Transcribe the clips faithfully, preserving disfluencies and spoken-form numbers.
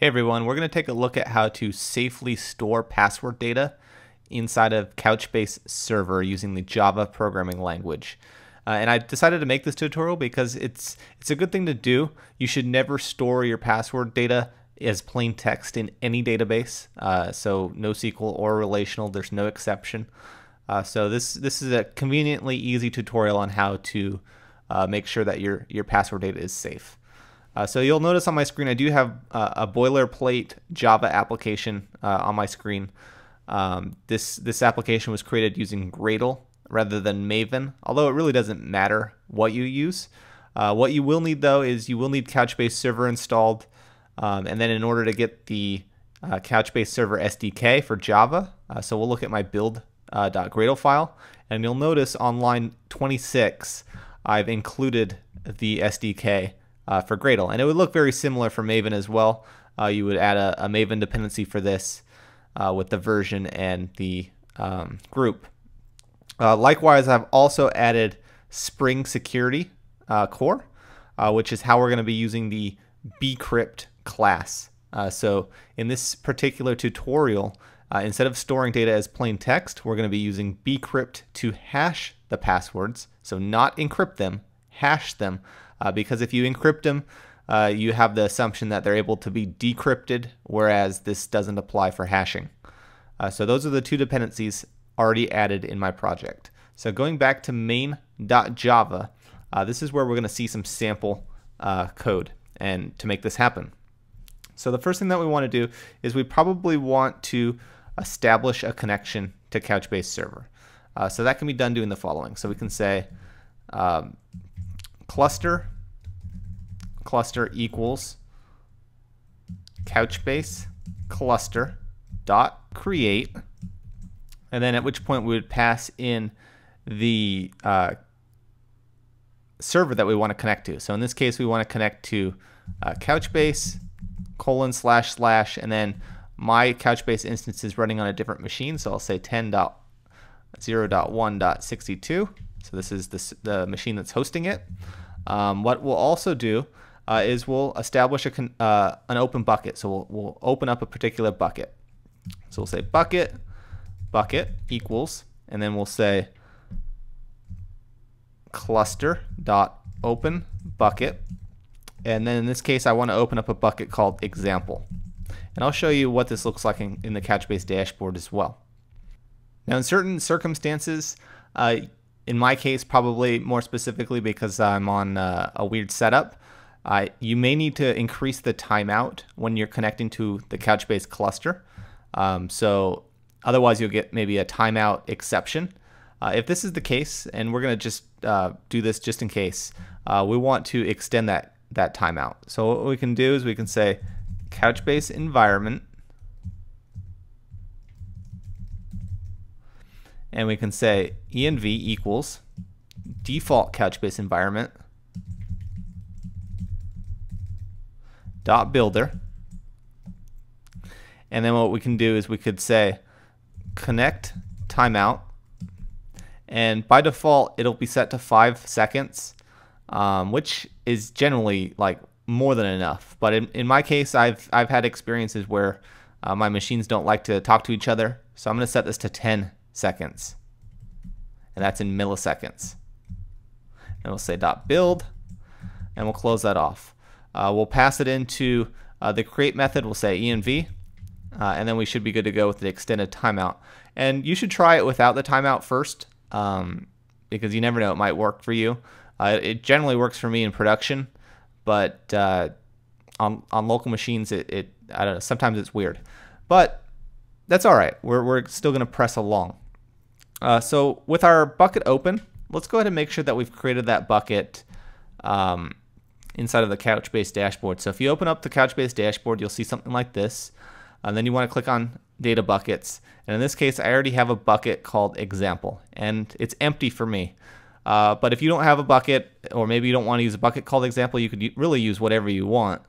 Hey everyone, we're going to take a look at how to safely store password data inside of Couchbase server using the Java programming language. Uh, and I decided to make this tutorial because it's it's a good thing to do. You should never store your password data as plain text in any database. Uh, so NoSQL or relational, there's no exception. Uh, so this this is a conveniently easy tutorial on how to uh, make sure that your your password data is safe. Uh, so you'll notice on my screen I do have uh, a boilerplate Java application uh, on my screen. Um, this this application was created using Gradle rather than Maven, although it really doesn't matter what you use. Uh, what you will need though is you will need Couchbase server installed, um, and then in order to get the uh, Couchbase server S D K for Java, uh, so we'll look at my build dot gradle uh, file, and you'll notice on line twenty-six I've included the S D K. Uh, for Gradle, and it would look very similar for Maven as well. Uh, you would add a, a Maven dependency for this uh, with the version and the um, group. Uh, likewise, I've also added Spring Security uh, core, uh, which is how we're going to be using the BCrypt class. Uh, so in this particular tutorial, uh, instead of storing data as plain text, we're going to be using BCrypt to hash the passwords, so not encrypt them, hash them. Uh, because if you encrypt them, uh, you have the assumption that they're able to be decrypted, whereas this doesn't apply for hashing. Uh, so those are the two dependencies already added in my project. So going back to main dot java, uh, this is where we're going to see some sample uh, code and to make this happen. So the first thing that we want to do is we probably want to establish a connection to Couchbase server. Uh, so that can be done doing the following. So we can say um, cluster cluster equals Couchbase cluster dot create, and then at which point we would pass in the uh, server that we want to connect to. So in this case we want to connect to uh, Couchbase colon slash slash, and then my Couchbase instance is running on a different machine, so I'll say ten dot zero dot one dot sixty-two. So this is the, the machine that's hosting it. Um, what we'll also do uh, is we'll establish a con uh, an open bucket. So we'll, we'll open up a particular bucket. So we'll say bucket, bucket equals, and then we'll say cluster.open bucket. And then in this case, I want to open up a bucket called example. And I'll show you what this looks like in, in the Couchbase dashboard as well. Now in certain circumstances, uh, in my case, probably more specifically because I'm on uh, a weird setup, uh, you may need to increase the timeout when you're connecting to the Couchbase cluster. Um, so otherwise you'll get maybe a timeout exception. Uh, if this is the case, and we're going to just uh, do this just in case, uh, we want to extend that, that timeout. So what we can do is we can say Couchbase environment, and we can say env equals default Couchbase environment dot builder, and then what we can do is we could say connect timeout, and by default it'll be set to five seconds, um, which is generally like more than enough, but in, in my case I've, I've had experiences where uh, my machines don't like to talk to each other, so I'm going to set this to ten seconds, and that's in milliseconds, and we'll say dot build, and we'll close that off. Uh, we'll pass it into uh, the create method. We'll say env, uh, and then we should be good to go with the extended timeout. And you should try it without the timeout first, um, because you never know, it might work for you. Uh, it generally works for me in production, but uh, on on local machines it, it I don't know, sometimes it's weird, but that's all right. We're, we're still going to press along. Uh, so with our bucket open, let's go ahead and make sure that we've created that bucket um, inside of the Couchbase dashboard. So if you open up the Couchbase dashboard, you'll see something like this. And then you want to click on data buckets. And in this case, I already have a bucket called example, and it's empty for me. Uh, but if you don't have a bucket, or maybe you don't want to use a bucket called example, you could really use whatever you want.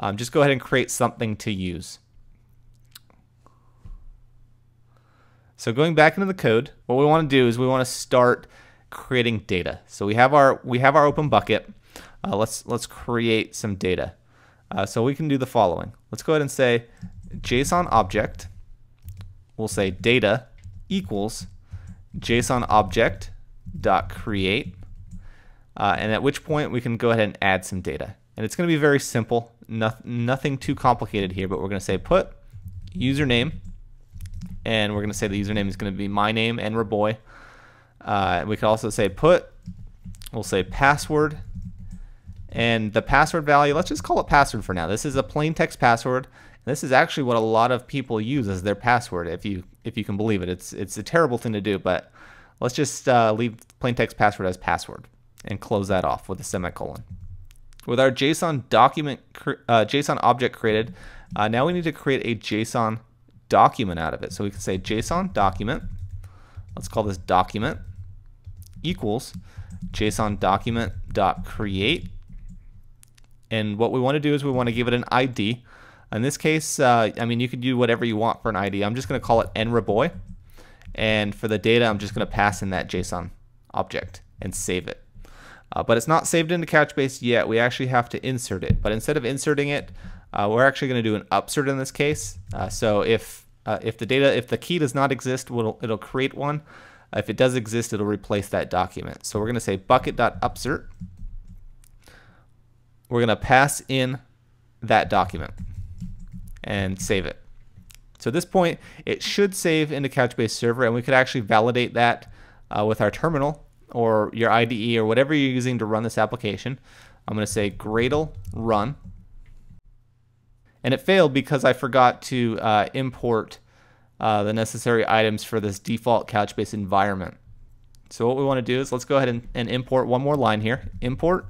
Um, just go ahead and create something to use. So going back into the code, what we want to do is we want to start creating data. So we have our we have our open bucket. Uh, let's let's create some data. Uh, so we can do the following. Let's go ahead and say JSON object. We'll say data equals JSON object dot create, uh, and at which point we can go ahead and add some data. And it's going to be very simple, no, nothing too complicated here. But we're going to say put username, and we're going to say the username is going to be my name, nraboy. Uh, we can also say put, we'll say password, and the password value, let's just call it password for now. This is a plain text password. This is actually what a lot of people use as their password, if you if you can believe it. It's it's a terrible thing to do, but let's just uh, leave plain text password as password and close that off with a semicolon. With our JSON document, uh, JSON object created, uh, now we need to create a JSON document out of it. So we can say JSON document. Let's call this document equals JSON document dot create. And what we want to do is we want to give it an I D. In this case, uh, I mean, you could do whatever you want for an I D. I'm just going to call it nraboy. And for the data, I'm just going to pass in that JSON object and save it. Uh, but it's not saved into Couchbase yet. We actually have to insert it. But instead of inserting it, uh, we're actually going to do an upsert in this case. Uh, so if uh, if the data, if the key does not exist, we'll, it'll create one. Uh, if it does exist, it'll replace that document. So we're going to say bucket.upsert. We're going to pass in that document and save it. So at this point, it should save into Couchbase Server, and we could actually validate that uh, with our terminal or your I D E or whatever you're using to run this application. I'm going to say Gradle run, and it failed because I forgot to uh, import uh, the necessary items for this default Couchbase environment. So what we want to do is let's go ahead and, and import one more line here. Import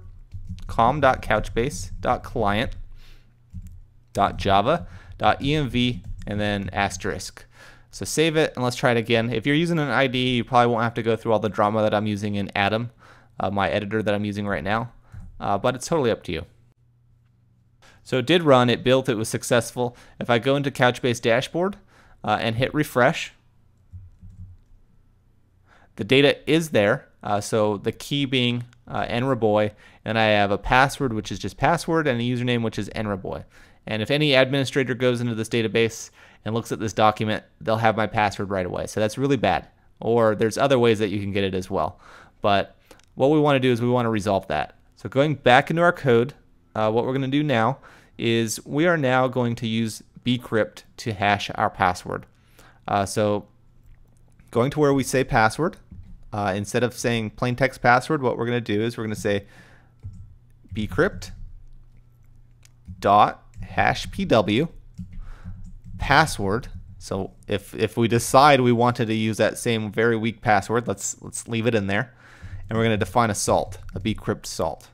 com.couchbase.client.java.env and then asterisk. So save it, and let's try it again. If you're using an I D E, you probably won't have to go through all the drama that I'm using in Atom, uh, my editor that I'm using right now, uh, but it's totally up to you. So it did run, it built, it was successful. If I go into Couchbase dashboard uh, and hit refresh, the data is there, uh, so the key being uh, nraboy, and I have a password, which is just password, and a username, which is nraboy. And if any administrator goes into this database and looks at this document, they'll have my password right away. So that's really bad. Or there's other ways that you can get it as well. But what we want to do is we want to resolve that. So going back into our code, uh, what we're going to do now is we are now going to use BCrypt to hash our password. Uh, so going to where we say password, uh, instead of saying plain text password, what we're going to do is we're going to say BCrypt dot hash pw password. So if if we decide we wanted to use that same very weak password, let's let's leave it in there, and we're going to define a salt, a bcrypt salt.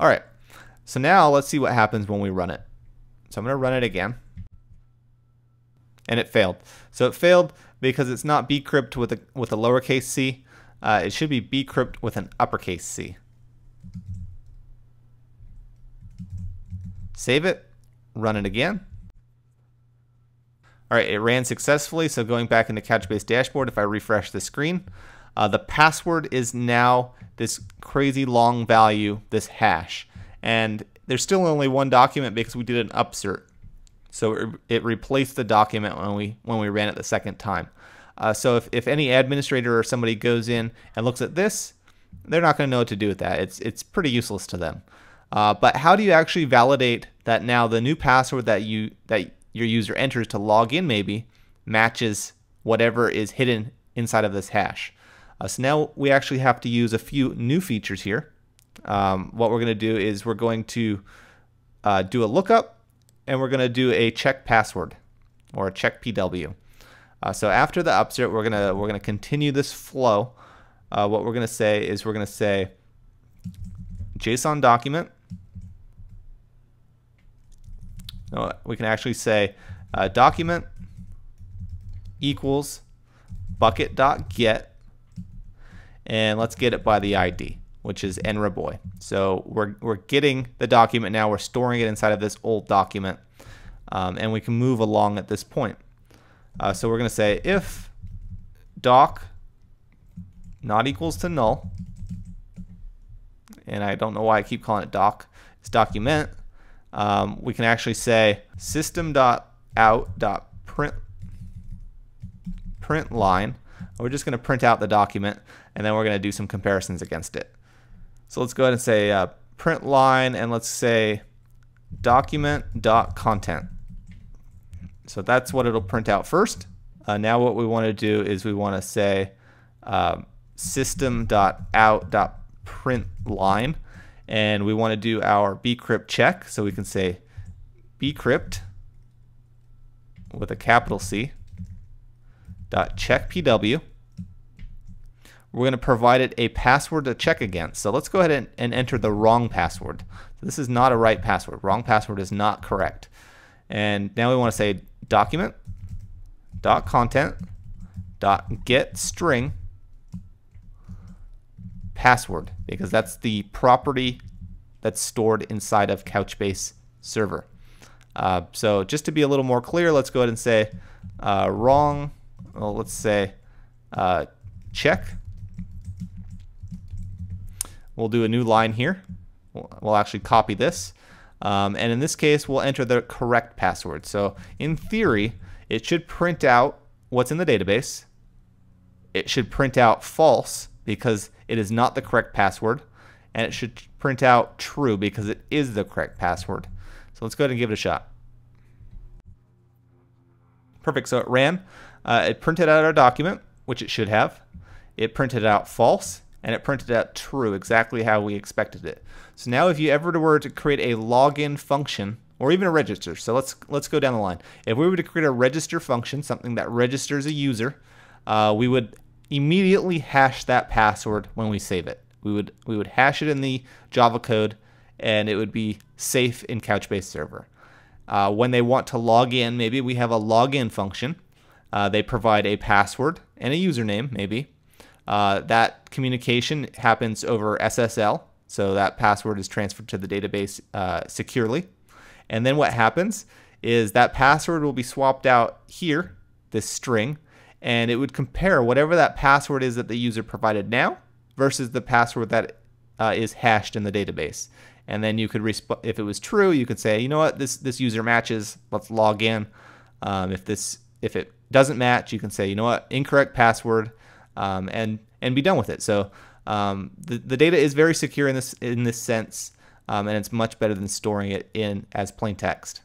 All right, so now let's see what happens when we run it. So I'm going to run it again, and it failed. So it failed because it's not bcrypt with a with a lowercase c. Uh, it should be bcrypt with an uppercase c. Save it, run it again. All right, it ran successfully. So going back into Couchbase dashboard, if I refresh the screen, uh, the password is now this crazy long value, this hash. And there's still only one document because we did an upsert. So it, it replaced the document when we, when we ran it the second time. Uh, so if, if any administrator or somebody goes in and looks at this, they're not gonna know what to do with that. It's, it's pretty useless to them. Uh, but how do you actually validate that now the new password that you that your user enters to log in maybe matches whatever is hidden inside of this hash? Uh, so now we actually have to use a few new features here. Um, what we're going to do is we're going to uh, do a lookup, and we're going to do a check password or a check P W. Uh, so after the upsert, we're gonna we're gonna continue this flow. Uh, what we're gonna say is we're gonna say JSON document. No, we can actually say uh, document equals bucket.get, and let's get it by the I D, which is nraboy. So we're, we're getting the document now, we're storing it inside of this old document, um, and we can move along at this point. Uh, so we're going to say if doc not equals to null, and I don't know why I keep calling it doc, it's document. Um, we can actually say system.out.print print line. We're just going to print out the document, and then we're going to do some comparisons against it. So let's go ahead and say uh, print line, and let's say document.content. So that's what it'll print out first. Uh, now what we want to do is we want to say um, system.out.println, and we want to do our bcrypt check. So we can say bcrypt with a capital C dot check P W. We're going to provide it a password to check against. So let's go ahead and, and enter the wrong password. So this is not a right password. Wrong password is not correct. And now we want to say document dot content dot get string password, because that's the property that's stored inside of Couchbase server. Uh, so just to be a little more clear, let's go ahead and say uh, wrong. Well, let's say uh, check. We'll do a new line here. We'll, we'll actually copy this. Um, and in this case, we'll enter the correct password. So in theory, it should print out what's in the database. It should print out false because it is not the correct password. And it should print out true because it is the correct password. So let's go ahead and give it a shot. Perfect. So it ran. Uh, it printed out our document, which it should have. It printed out false, and it printed out true, exactly how we expected it. So now if you ever were to create a login function, or even a register, so let's let's go down the line. If we were to create a register function, something that registers a user, uh, we would immediately hash that password when we save it. We would, we would hash it in the Java code, and it would be safe in Couchbase server. Uh, when they want to log in, maybe we have a login function. Uh, they provide a password and a username, maybe. Uh, that communication happens over S S L, so that password is transferred to the database uh, securely. And then what happens is that password will be swapped out here, this string, and it would compare whatever that password is that the user provided now versus the password that uh, is hashed in the database. And then you could, if it was true, you could say, you know what, this, this user matches, let's log in. Um, if this If it doesn't match, you can say, you know what, incorrect password, um, and and be done with it. So um, the the data is very secure in this in this sense, um, and it's much better than storing it in as plain text.